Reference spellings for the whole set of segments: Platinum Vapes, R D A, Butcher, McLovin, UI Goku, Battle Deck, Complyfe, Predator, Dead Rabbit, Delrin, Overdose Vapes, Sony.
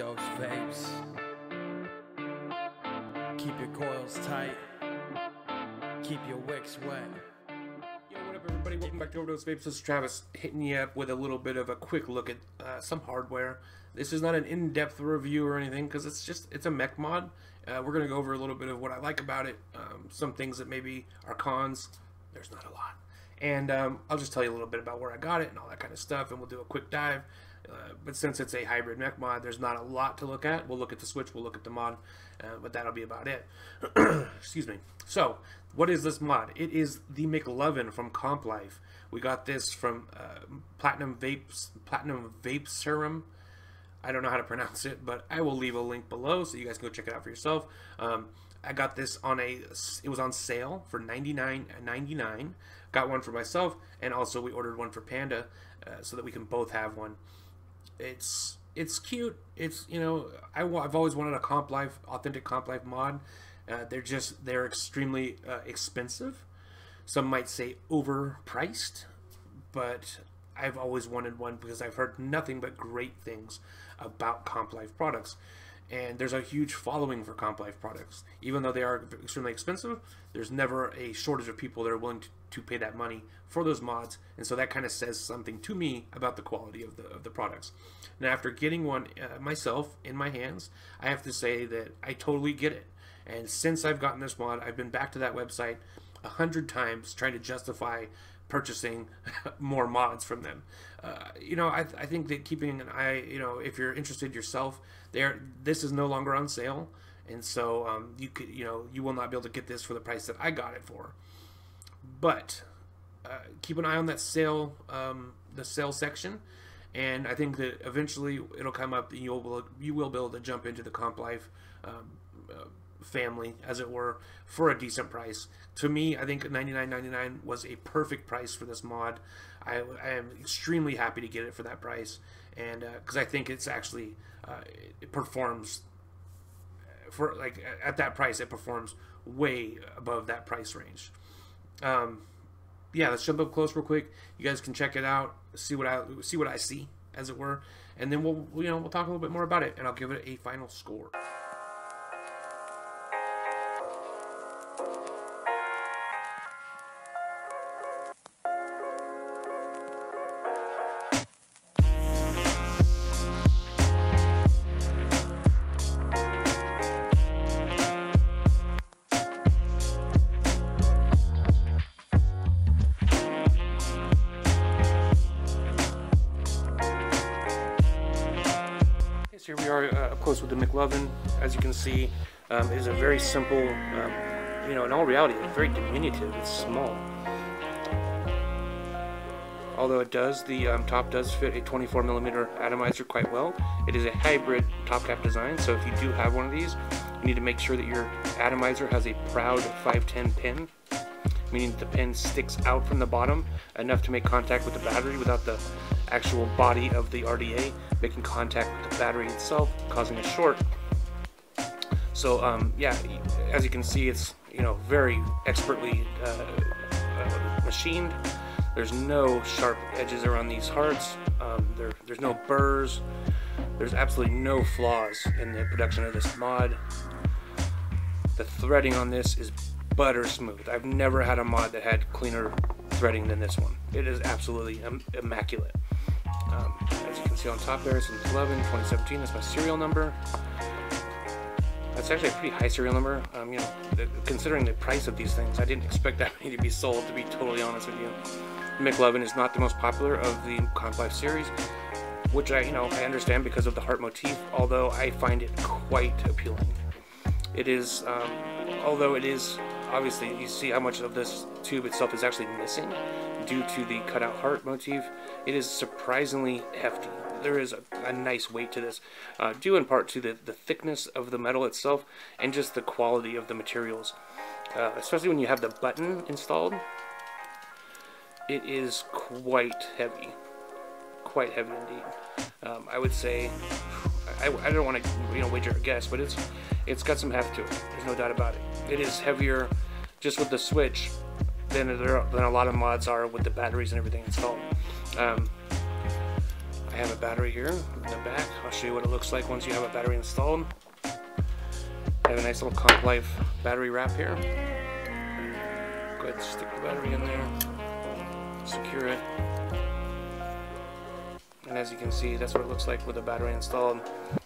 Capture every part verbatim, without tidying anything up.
Overdose Vapes. Keep your coils tight. Keep your wicks wet. Yo, what up everybody, welcome back to Overdose Vapes. This is Travis hitting you up with a little bit of a quick look at uh, some hardware. This is not an in-depth review or anything because it's just, it's a mech mod. Uh, we're going to go over a little bit of what I like about it, um, some things that maybe are cons. There's not a lot. And um, I'll just tell you a little bit about where I got it and all that kind of stuff, and we'll do a quick dive. Uh, but since it's a hybrid mech mod, there's not a lot to look at. We'll look at the switch, we'll look at the mod, uh, but that'll be about it. Excuse me. So, what is this mod? It is the McLovin from Complyfe. We got this from uh, Platinum Vapes, Platinum Vape Serum. I don't know how to pronounce it, but I will leave a link below so you guys can go check it out for yourself. Um, I got this on a, it was on sale for ninety-nine ninety-nine. Got one for myself, and also we ordered one for Panda, uh, so that we can both have one. It's it's cute. It's, you know, I w I've always wanted a Complyfe, authentic Complyfe mod. Uh, they're just they're extremely uh, expensive. Some might say overpriced, but I've always wanted one because I've heard nothing but great things about Complyfe products. And there's a huge following for Complyfe products. Even though they are extremely expensive, there's never a shortage of people that are willing to, to pay that money for those mods. And so that kind of says something to me about the quality of the, of the products. Now, after getting one uh, myself in my hands, I have to say that I totally get it. And since I've gotten this mod, I've been back to that website a hundred times trying to justify purchasing more mods from them. Uh, you know, I, th I think that keeping an eye, you know, if you're interested yourself, there this is no longer on sale, and so um, you could, you know, you will not be able to get this for the price that I got it for. But uh, keep an eye on that sale, um, the sale section, and I think that eventually it'll come up, and you'll you will be able to jump into the Complyfe Um, uh, family, as it were, for a decent price. To me, I think ninety-nine ninety-nine was a perfect price for this mod. I, I am extremely happy to get it for that price, and because uh, I think it's actually uh, it performs for like at that price, it performs way above that price range. Um, yeah, let's jump up close real quick. You guys can check it out, see what I see what I see, as it were, and then we'll you know we'll talk a little bit more about it, and I'll give it a final score. Here we are uh, up close with the McLovin. As you can see, um, it is a very simple, um, you know, in all reality, it's very diminutive. It's small. Although it does, the um, top does fit a twenty-four millimeter atomizer quite well. It is a hybrid top cap design, so if you do have one of these, you need to make sure that your atomizer has a proud five ten pin, meaning that the pin sticks out from the bottom enough to make contact with the battery without the actual body of the R D A making contact with the battery itself, causing a short. So um, yeah, as you can see, it's you know very expertly uh, uh, machined. There's no sharp edges around these hearts. Um, there, there's no burrs. There's absolutely no flaws in the production of this mod. The threading on this is butter smooth. I've never had a mod that had cleaner threading than this one. It is absolutely im immaculate. Um, as you can see on top there, it's eleven twenty seventeen. That's my serial number. That's actually a pretty high serial number. Um, you know, the, considering the price of these things, I didn't expect that many to be sold. To be totally honest with you, McLovin is not the most popular of the Complyfe series, which I, you know, I understand because of the heart motif. Although I find it quite appealing. It is, um, although it is. Obviously, you see how much of this tube itself is actually missing due to the cutout heart motif. It is surprisingly hefty. There is a, a nice weight to this, uh, due in part to the, the thickness of the metal itself and just the quality of the materials. Uh, especially when you have the button installed, it is quite heavy. Quite heavy indeed. Um, I would say, I, I don't want to you know wager a guess, but it's it's got some heft to it. There's no doubt about it. It is heavier just with the switch than there, than a lot of mods are with the batteries and everything installed. Um, I I have a battery here in the back. I'll show you what it looks like once you have a battery installed. I have a nice little Complyfe battery wrap here. Go ahead and stick the battery in there, secure it. And as you can see, that's what it looks like with the battery installed.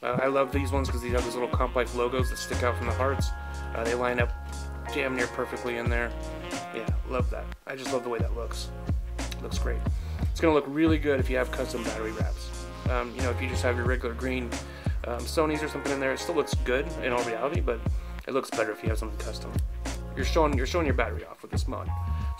Uh, I love these ones because these have these little Complyfe logos that stick out from the hearts. Uh, they line up damn near perfectly in there. Yeah, love that. I just love the way that looks. It looks great. It's going to look really good if you have custom battery wraps. Um, you know, if you just have your regular green um, Sony's or something in there, it still looks good in all reality, but it looks better if you have something custom. You're showing, you're showing your battery off with this mod,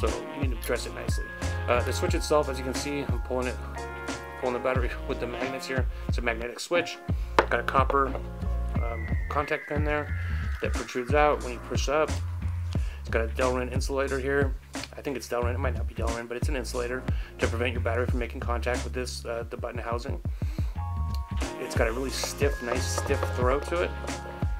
so you need to dress it nicely. Uh, the switch itself, as you can see, I'm pulling it. Pulling the battery with the magnets here. It's a magnetic switch. Got a copper um, contact pin there that protrudes out when you push up. It's got a Delrin insulator here. I think it's Delrin. It might not be Delrin, but it's an insulator to prevent your battery from making contact with this uh, the button housing. It's got a really stiff, nice stiff throw to it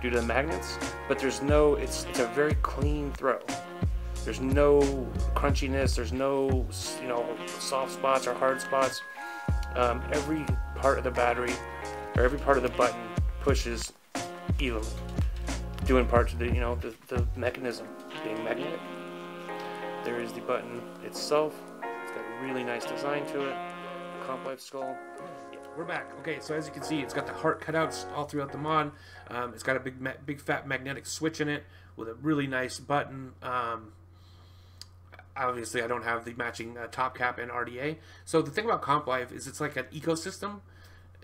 due to the magnets. But there's no. It's it's a very clean throw. There's no crunchiness. There's no you know soft spots or hard spots. Um, every part of the battery or every part of the button pushes evenly, doing parts of the you know the, the mechanism being magnetic. There is the button itself. It's got a really nice design to it. Complyfe skull. Yeah, we're back. Okay, so as you can see, it's got the heart cutouts all throughout the mod. Um, it's got a big big fat magnetic switch in it with a really nice button. Um, Obviously, I don't have the matching uh, top cap and R D A. So the thing about Complyfe is it's like an ecosystem,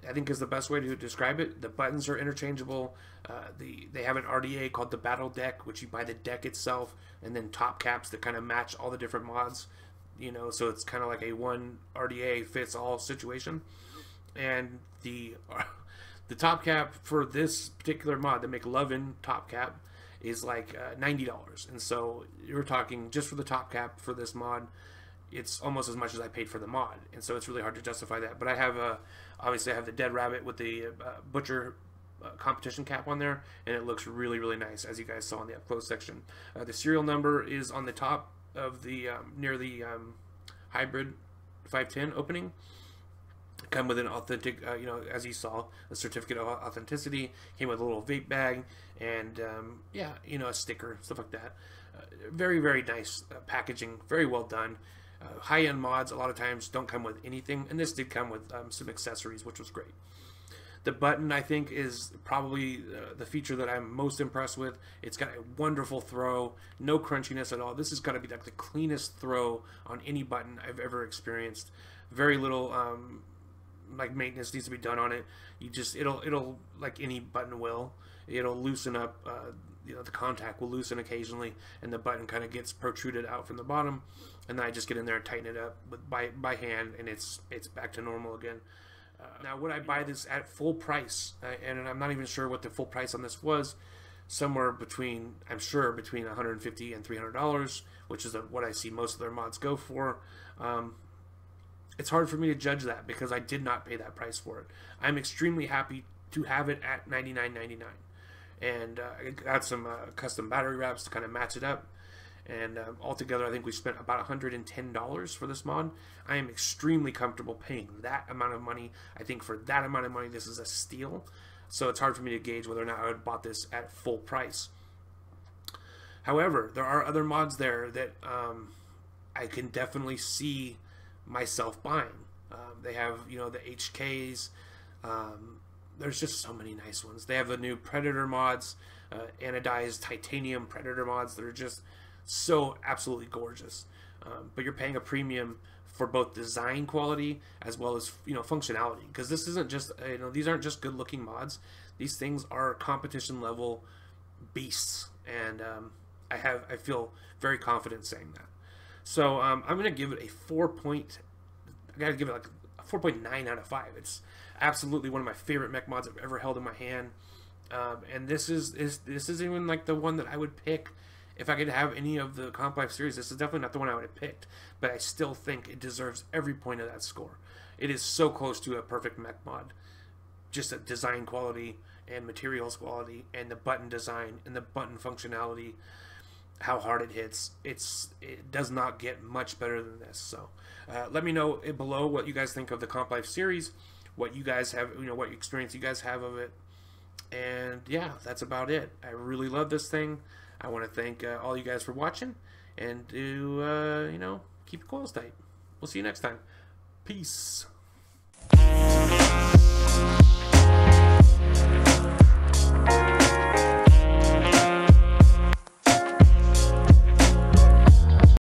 I think is the best way to describe it. The buttons are interchangeable. Uh, the They have an R D A called the Battle Deck, which you buy the deck itself, and then top caps that kind of match all the different mods. You know, so it's kind of like a one R D A fits all situation. And the uh, the top cap for this particular mod, the McLovin top cap, is like uh, ninety dollars, and so you're talking just for the top cap for this mod, it's almost as much as I paid for the mod, and so it's really hard to justify that. But I have a, obviously I have the Dead Rabbit with the uh, Butcher uh, competition cap on there, and it looks really really nice, as you guys saw in the up close section. Uh, the serial number is on the top of the um, near the um, hybrid five ten opening. Come with an authentic, uh, you know, as you saw, a certificate of authenticity. Came with a little vape bag and, um, yeah, you know, a sticker, stuff like that. Uh, very, very nice uh, packaging. Very well done. Uh, high-end mods a lot of times don't come with anything, and this did come with um, some accessories, which was great. The button, I think, is probably uh, the feature that I'm most impressed with. It's got a wonderful throw, no crunchiness at all. This has got to be like the cleanest throw on any button I've ever experienced. Very little. Um, like maintenance needs to be done on it. You just it'll it'll like any button will, it'll loosen up, uh, you know the contact will loosen occasionally, and the button kind of gets protruded out from the bottom, and then I just get in there and tighten it up with, by by hand, and it's it's back to normal again. Uh, now would I buy this at full price? Uh, and I'm not even sure what the full price on this was. Somewhere between, I'm sure, between one hundred fifty dollars and three hundred dollars, which is a, what I see most of their mods go for. Um, It's hard for me to judge that because I did not pay that price for it. I'm extremely happy to have it at ninety-nine ninety-nine, and uh, I got some uh, custom battery wraps to kind of match it up. And um, altogether, I think we spent about one hundred ten dollars for this mod. I am extremely comfortable paying that amount of money. I think for that amount of money, this is a steal. So it's hard for me to gauge whether or not I would have bought this at full price. However, there are other mods there that um, I can definitely see myself buying. Um, they have, you know, the H Ks. Um, there's just so many nice ones. They have the new Predator mods, uh, anodized titanium Predator mods that are just so absolutely gorgeous. Um, but you're paying a premium for both design quality as well as, you know, functionality. Because this isn't just, you know, these aren't just good looking mods. These things are competition level beasts. And um, I have, I feel very confident saying that. So um, I'm gonna give it a four point. I gotta give it like a four point nine out of five. It's absolutely one of my favorite mech mods I've ever held in my hand, um, and this is is this is even like the one that I would pick if I could have any of the Complyfe series. This is definitely not the one I would have picked, but I still think it deserves every point of that score. It is so close to a perfect mech mod, just at design quality and materials quality, and the button design and the button functionality. How hard it hits, it's it does not get much better than this. So uh, let me know below what you guys think of the Complyfe series. what you guys have, you know, what experience you guys have of it. And yeah, that's about it. I really love this thing. I want to thank uh, all you guys for watching, and do, uh, you know, keep your coils tight. We'll see you next time. Peace.